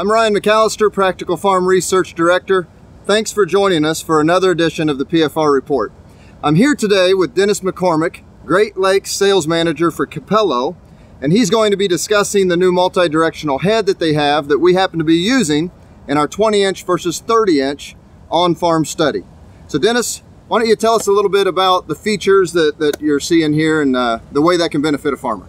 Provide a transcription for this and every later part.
I'm Ryan McAllister, Practical Farm Research Director. Thanks for joining us for another edition of the PFR Report. I'm here today with Dennis McCormick, Great Lakes Sales Manager for Capello, and he's going to be discussing the new multi-directional head that they have that we happen to be using in our 20-inch versus 30-inch on-farm study. So Dennis, why don't you tell us a little bit about the features that you're seeing here and the way that can benefit a farmer?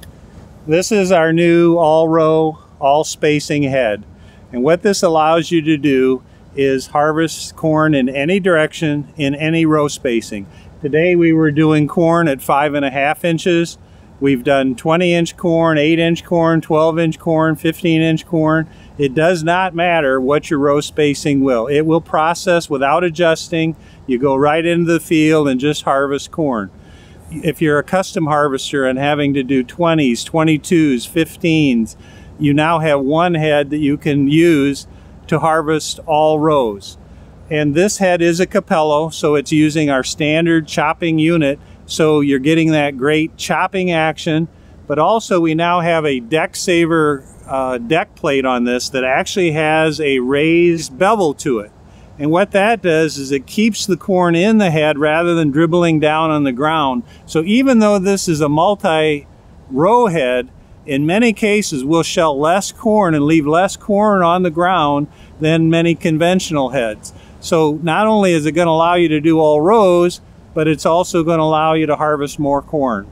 This is our new all-row, all-spacing head. And what this allows you to do is harvest corn in any direction, in any row spacing. Today we were doing corn at 5.5 inches. We've done 20-inch corn, 8-inch corn, 12-inch corn, 15-inch corn. It does not matter what your row spacing will. It will process without adjusting. You go right into the field and just harvest corn. If you're a custom harvester and having to do 20s, 22s, 15s, you now have one head that you can use to harvest all rows. And this head is a Capello, so it's using our standard chopping unit, so you're getting that great chopping action. But also we now have a deck saver deck plate on this that actually has a raised bevel to it. And what that does is it keeps the corn in the head rather than dribbling down on the ground. So even though this is a multi-row head, in many cases, we'll shell less corn and leave less corn on the ground than many conventional heads. So not only is it going to allow you to do all rows, but it's also going to allow you to harvest more corn.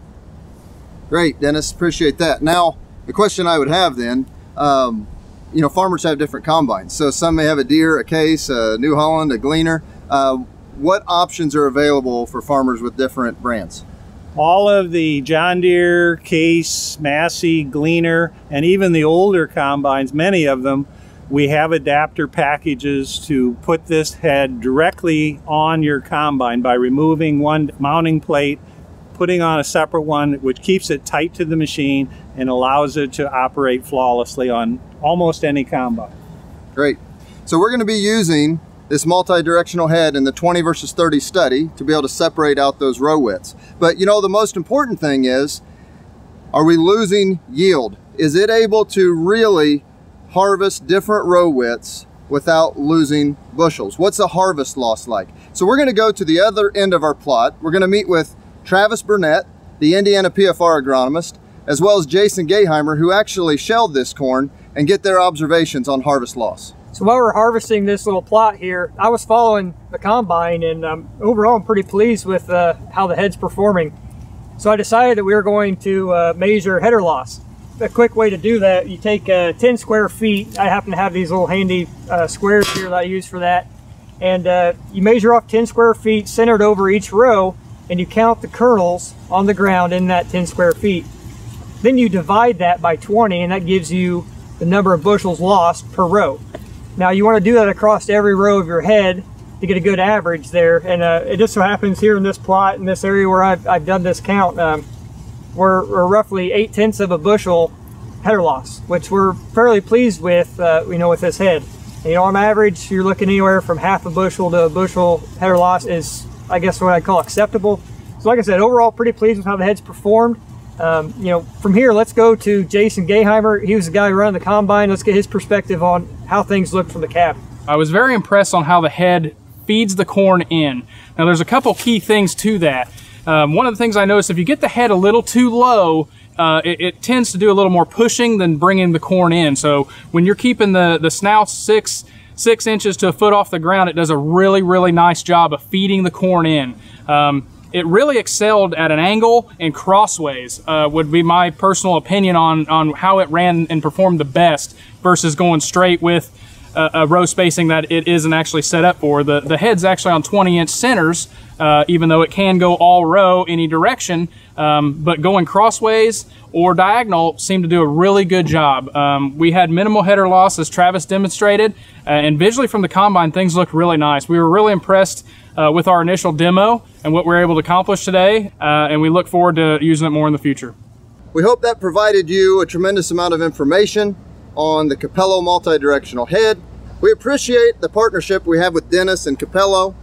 Great, Dennis, appreciate that. Now, the question I would have then, you know, farmers have different combines. So some may have a Deere, a Case, a New Holland, a Gleaner. What options are available for farmers with different brands? All of the John Deere, Case, Massey, Gleaner, and even the older combines, many of them, we have adapter packages to put this head directly on your combine by removing one mounting plate, putting on a separate one, which keeps it tight to the machine and allows it to operate flawlessly on almost any combine. Great. So we're going to be using this multi-directional head in the 20 versus 30 study to be able to separate out those row widths. But you know, the most important thing is, are we losing yield? Is it able to really harvest different row widths without losing bushels? What's the harvest loss like? So we're gonna go to the other end of our plot. We're gonna meet with Travis Burnett, the Indiana PFR agronomist, as well as Jason Gayheimer, who actually shelled this corn, and get their observations on harvest loss. So while we're harvesting this little plot here, I was following the combine, and overall I'm pretty pleased with how the head's performing. So I decided that we were going to measure header loss. A quick way to do that, you take 10 square feet. I happen to have these little handy squares here that I use for that. And you measure off 10 square feet centered over each row, and you count the kernels on the ground in that 10 square feet. Then you divide that by 20, and that gives you the number of bushels lost per row. Now you want to do that across every row of your head to get a good average there. And it just so happens here in this plot, in this area where I've done this count, we're roughly 8/10 of a bushel header loss, which we're fairly pleased with, you know, with this head. And, you know, on average, you're looking anywhere from half a bushel to a bushel header loss is, I guess, what I call acceptable. So like I said, overall, pretty pleased with how the head's performed. You know, from here, let's go to Jason Gayheimer. He was the guy running the combine. Let's get his perspective on how things looked from the cabin. I was very impressed on how the head feeds the corn in. Now, there's a couple key things to that. One of the things I noticed, if you get the head a little too low, it tends to do a little more pushing than bringing the corn in. So when you're keeping the snout 6 inches to a foot off the ground, it does a really, really nice job of feeding the corn in. It really excelled at an angle and crossways, would be my personal opinion on how it ran and performed the best versus going straight with a row spacing that it isn't actually set up for. The head's actually on 20-inch centers, even though it can go all row any direction, but going crossways or diagonal seemed to do a really good job. We had minimal header loss, as Travis demonstrated, and visually from the combine, things looked really nice. We were really impressed with our initial demo and what we were able to accomplish today, and we look forward to using it more in the future. We hope that provided you a tremendous amount of information on the Capello multi-directional head. We appreciate the partnership we have with Dennis and Capello,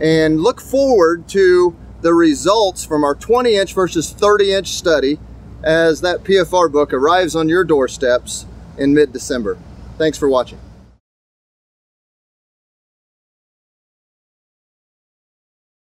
and look forward to the results from our 20-inch versus 30-inch study as that PFR book arrives on your doorsteps in mid-December. Thanks for watching.